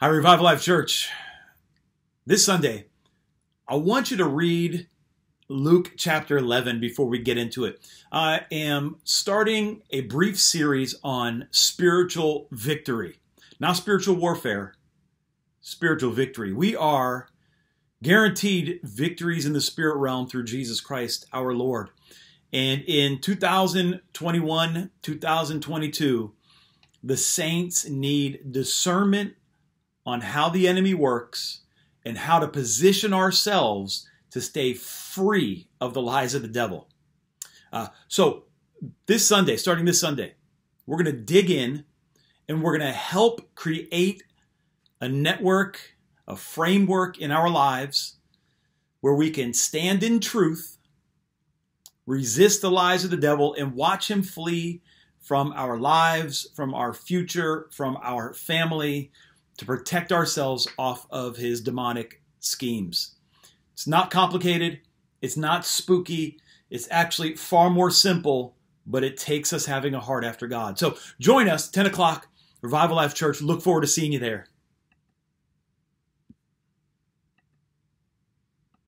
Hi, Revival Life Church. This Sunday, I want you to read Luke chapter 11 before we get into it. I am starting a brief series on spiritual victory. Not spiritual warfare, spiritual victory. We are guaranteed victories in the spirit realm through Jesus Christ, our Lord. And in 2021, 2022, the saints need discernment on how the enemy works and how to position ourselves to stay free of the lies of the devil. So this Sunday, starting this Sunday, we're going to dig in and we're going to help create a network, a framework in our lives where we can stand in truth, resist the lies of the devil, and watch him flee from our lives, from our future, from our family, to protect ourselves off of his demonic schemes. It's not complicated. It's not spooky. It's actually far more simple, but it takes us having a heart after God. So join us, 10 o'clock, Revival Life Church. Look forward to seeing you there.